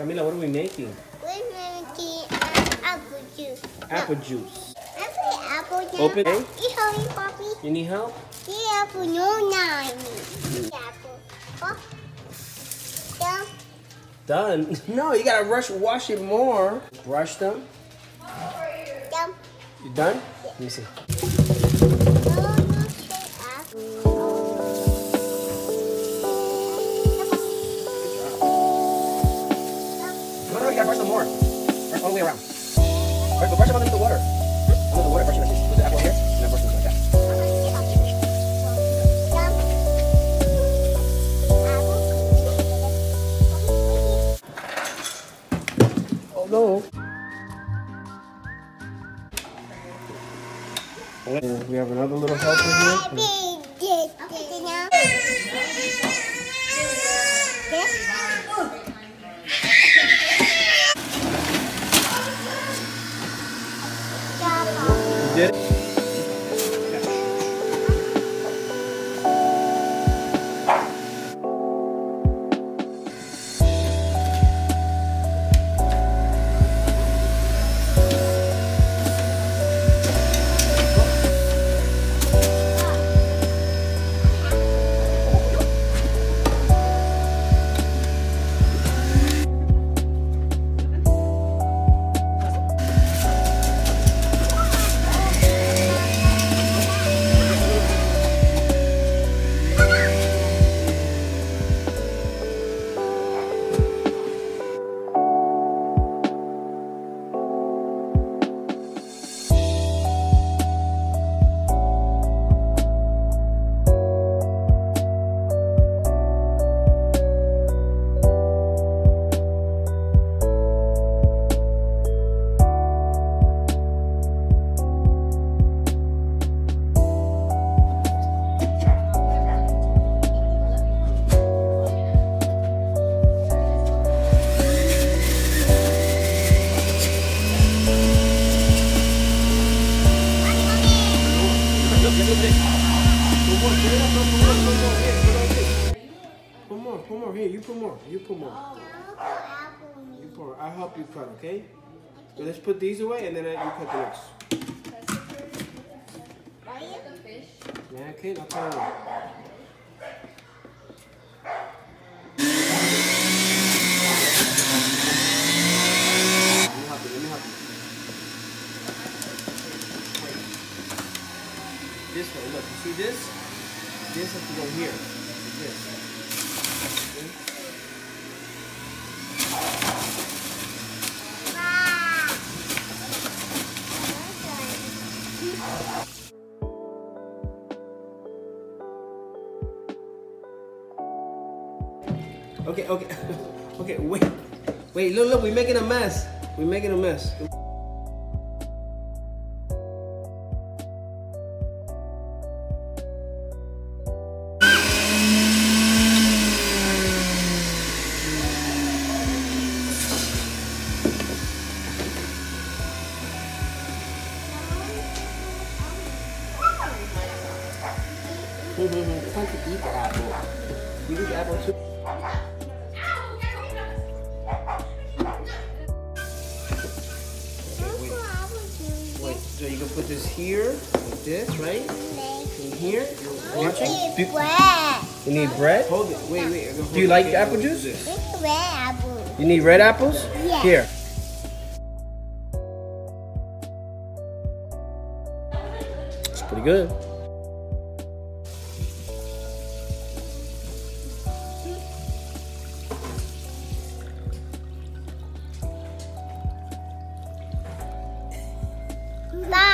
Camila, what are we making? We're making apple juice. Apple juice. Apple juice. Open it. You help me, Papi? You need help? Yeah, apple, no, nine. Apple. Oh. Yeah. Done? No, you gotta rush, wash it more. Brush them. Yeah. You done? Yeah. Let me see. Brush them more. Brush all the way around. Brush them underneath the water. Under the water, brush them like this. Put the apple here, and then brush them like that. Oh no! And we have another little helper here. Did it? Put more here. You put more. You pour. I'll help you cut, okay? So let's put these away and then you cut the rest. Yeah, okay. I'll cut it away. Let me help you. This way. Look. You see this? This has to go here. This. Okay, wait, look, we're making a mess. It's time to eat the apple. You eat the apple too? Okay, wait, so you can put this here, like this, right? And here, you're watching? You need bread? Hold it, wait. Do you like the apple juice? Red apples. You need red apples? Yeah. Here. It's pretty good. Bye.